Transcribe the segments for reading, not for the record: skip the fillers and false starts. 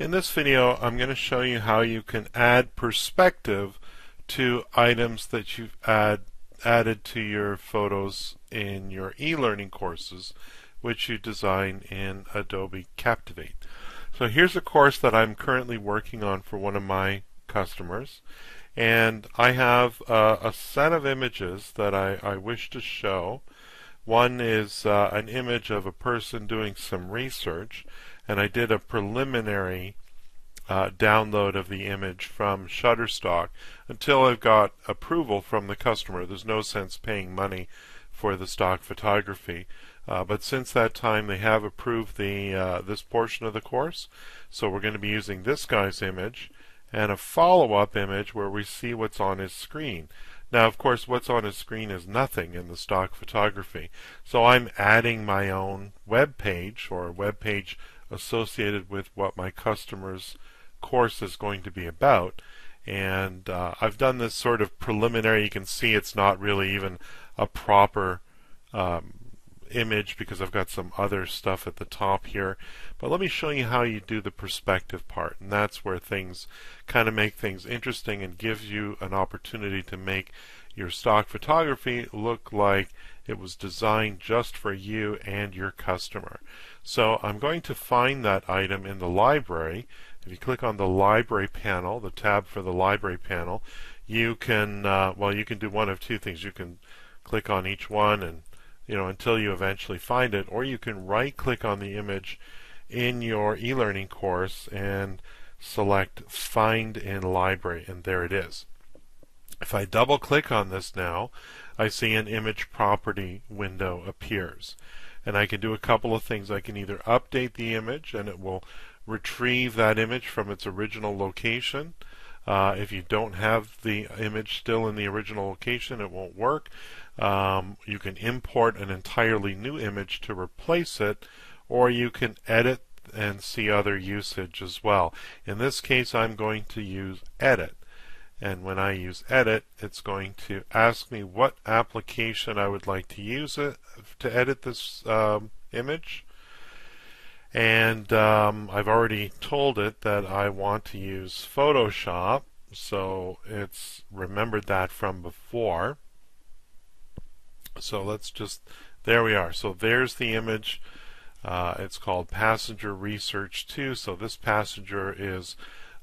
In this video, I'm going to show you how you can add perspective to items that you've added to your photos in your e-learning courses, which you design in Adobe Captivate. So here's a course that I'm currently working on for one of my customers, and I have a set of images that I wish to show. One is an image of a person doing some research, and I did a preliminary download of the image from Shutterstock until I've got approval from the customer. There's no sense paying money for the stock photography, but since that time they have approved the this portion of the course, so we're going to be using this guy's image and a follow-up image where we see what's on his screen. Now, of course, what's on his screen is nothing in the stock photography. So I'm adding my own web page, or a web page associated with what my customer's course is going to be about. And I've done this sort of preliminary. You can see it's not really even a proper image because I've got some other stuff at the top here, but let me show you how you do the perspective part, and that's where things kind of make things interesting and gives you an opportunity to make your stock photography look like it was designed just for you and your customer. So I'm going to find that item in the library. If you click on the library panel, the tab for the library panel, you can well, you can do one of two things. You can click on each one and until you eventually find it, or you can right-click on the image in your e-learning course and select Find in Library, and there it is. If I double-click on this now, I see an image property window appears. And I can do a couple of things. I can either update the image, and it will retrieve that image from its original location. If you don't have the image still in the original location, it won't work. You can import an entirely new image to replace it, or you can edit and see other usage as well. In this case, I'm going to use edit. And when I use edit, it's going to ask me what application I would like to use it to edit this image. And I've already told it that I want to use Photoshop, so it's remembered that from before. So let's just, there we are. So there's the image. It's called Passenger Research 2. So this passenger is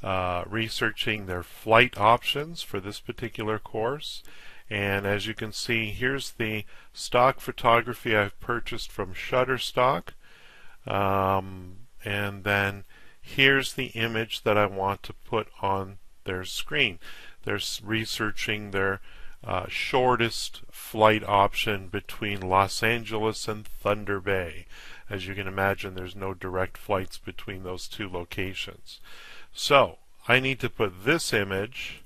researching their flight options for this particular course. And as you can see, here's the stock photography I've purchased from Shutterstock. And then here's the image that I want to put on their screen. They're researching their shortest flight option between Los Angeles and Thunder Bay. As you can imagine, there's no direct flights between those two locations. So I need to put this image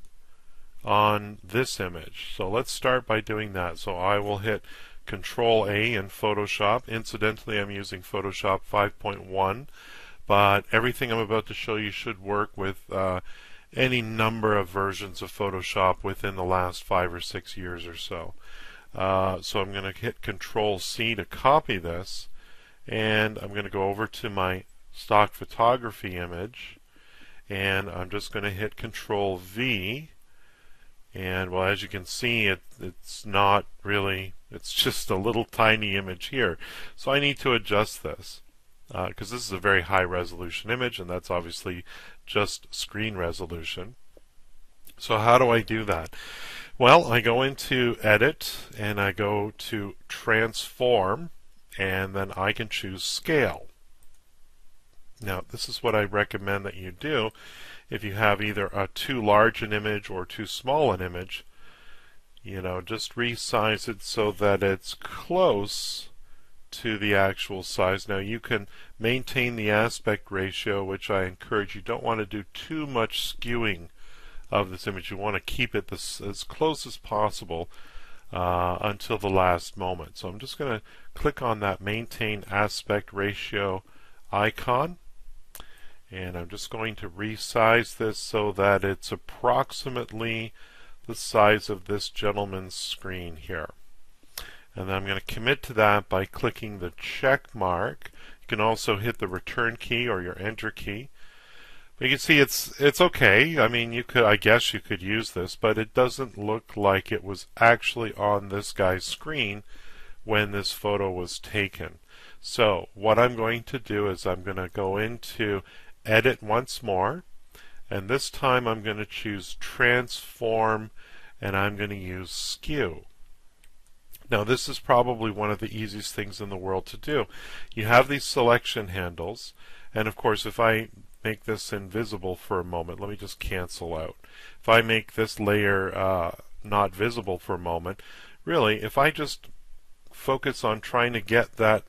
on this image. So let's start by doing that. So I will hit Control-A in Photoshop. Incidentally, I'm using Photoshop 5.1, but everything I'm about to show you should work with any number of versions of Photoshop within the last 5 or 6 years or so. So I'm going to hit Control-C to copy this, and I'm going to go over to my stock photography image, and I'm just going to hit Control-V. And well, as you can see, it's not really, it's just a little tiny image here. So I need to adjust this because this is a very high resolution image, and that's obviously just screen resolution. So how do I do that? Well, I go into Edit and I go to Transform, and then I can choose Scale. Now, this is what I recommend that you do if you have either a too large an image or too small an image. Just resize it so that it's close to the actual size. Now, you can maintain the aspect ratio, which I encourage. You don't want to do too much skewing of this image. You want to keep it as close as possible until the last moment. So I'm just going to click on that Maintain Aspect Ratio icon, and I'm just going to resize this so that it's approximately the size of this gentleman's screen here. And then I'm going to commit to that by clicking the check mark. You can also hit the return key or your enter key. You can see it's okay. I mean, you could, I guess you could use this, but it doesn't look like it was actually on this guy's screen when this photo was taken. So what I'm going to do is I'm going to go into Edit once more, and this time I'm going to choose Transform, and I'm going to use Skew. Now this is probably one of the easiest things in the world to do. You have these selection handles, and of course if I make this invisible for a moment, let me just cancel out. If I make this layer not visible for a moment, really if I just focus on trying to get that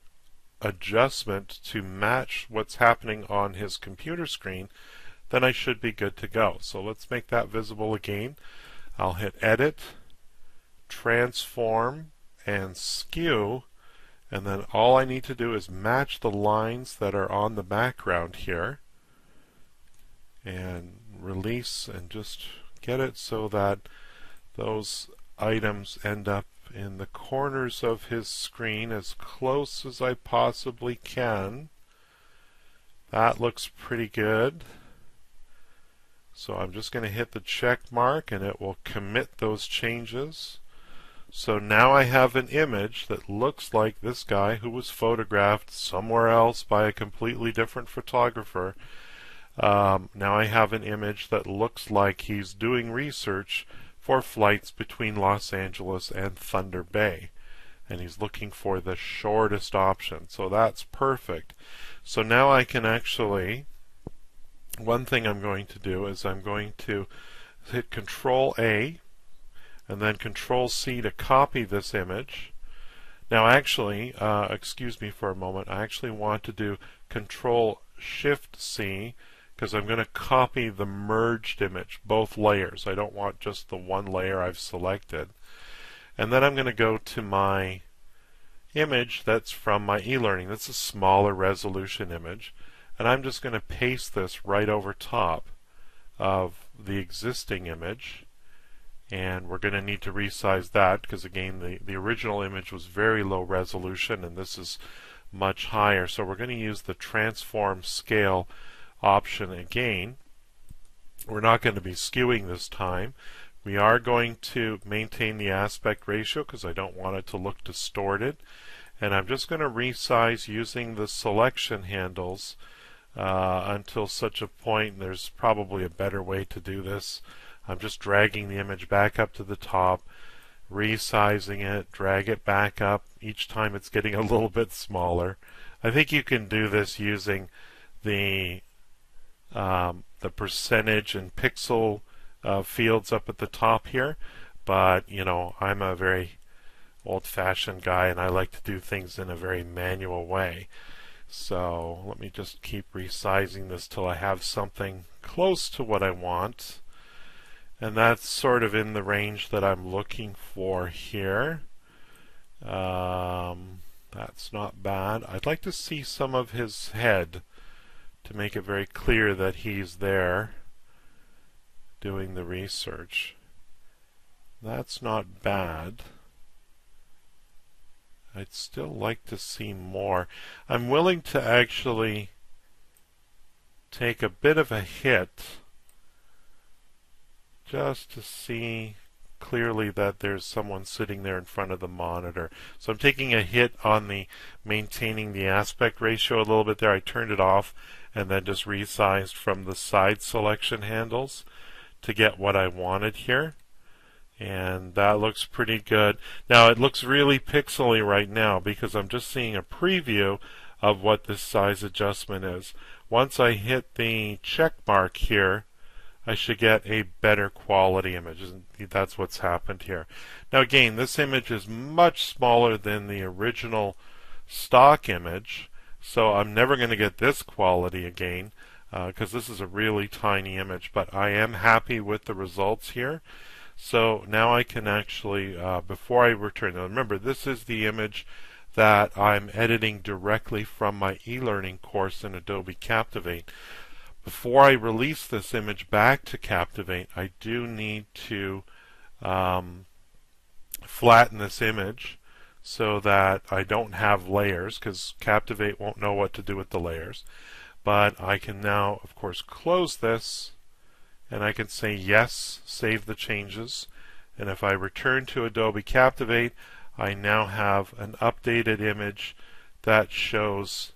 adjustment to match what's happening on his computer screen, then I should be good to go. So let's make that visible again. I'll hit Edit, Transform, and Skew, and then all I need to do is match the lines that are on the background here, and release, and just get it so that those items end up in the corners of his screen as close as I possibly can. That looks pretty good. So I'm just going to hit the check mark and it will commit those changes. So now I have an image that looks like this guy who was photographed somewhere else by a completely different photographer. Now I have an image that looks like he's doing research for flights between Los Angeles and Thunder Bay, and he's looking for the shortest option. So that's perfect. So now I can actually, one thing I'm going to do is I'm going to hit Control A and then Control C to copy this image. Now actually, excuse me for a moment, I actually want to do Control Shift C, because I'm going to copy the merged image, both layers. I don't want just the one layer I've selected. And then I'm going to go to my image that's from my e-learning. That's a smaller resolution image. And I'm just going to paste this right over top of the existing image. And we're going to need to resize that because, again, the original image was very low resolution and this is much higher. So we're going to use the Transform Scale option again. We're not going to be skewing this time. We are going to maintain the aspect ratio because I don't want it to look distorted. And I'm just going to resize using the selection handles until such a point. There's probably a better way to do this. I'm just dragging the image back up to the top, resizing it, drag it back up. Each time it's getting a little bit smaller. I think you can do this using the percentage and pixel fields up at the top here, but you know, I'm a very old-fashioned guy and I like to do things in a very manual way. So let me just keep resizing this till I have something close to what I want, and that's sort of in the range that I'm looking for here. That's not bad. I'd like to see some of his head to make it very clear that he's there doing the research. That's not bad. I'd still like to see more. I'm willing to actually take a bit of a hit just to see clearly that there's someone sitting there in front of the monitor. So I'm taking a hit on the maintaining the aspect ratio a little bit there. I turned it off and then just resized from the side selection handles to get what I wanted here. And that looks pretty good. Now it looks really pixely right now because I'm just seeing a preview of what this size adjustment is. Once I hit the check mark here, I should get a better quality image, and that's what's happened here. Now again, this image is much smaller than the original stock image, so I'm never going to get this quality again because this is a really tiny image, but I am happy with the results here. So now I can actually, before I return, now remember this is the image that I'm editing directly from my e-learning course in Adobe Captivate. Before I release this image back to Captivate, I do need to flatten this image so that I don't have layers, because Captivate won't know what to do with the layers. But I can now, of course, close this, and I can say yes, save the changes. And if I return to Adobe Captivate, I now have an updated image that shows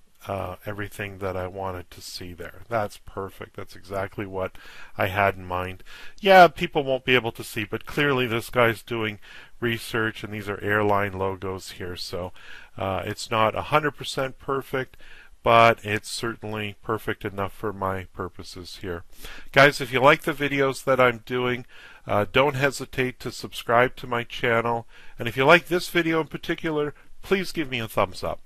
everything that I wanted to see there. That's perfect. That's exactly what I had in mind. Yeah, people won't be able to see, but clearly this guy's doing research, and these are airline logos here, so it's not 100% perfect, but it's certainly perfect enough for my purposes here. Guys, if you like the videos that I'm doing, don't hesitate to subscribe to my channel. And if you like this video in particular, please give me a thumbs up.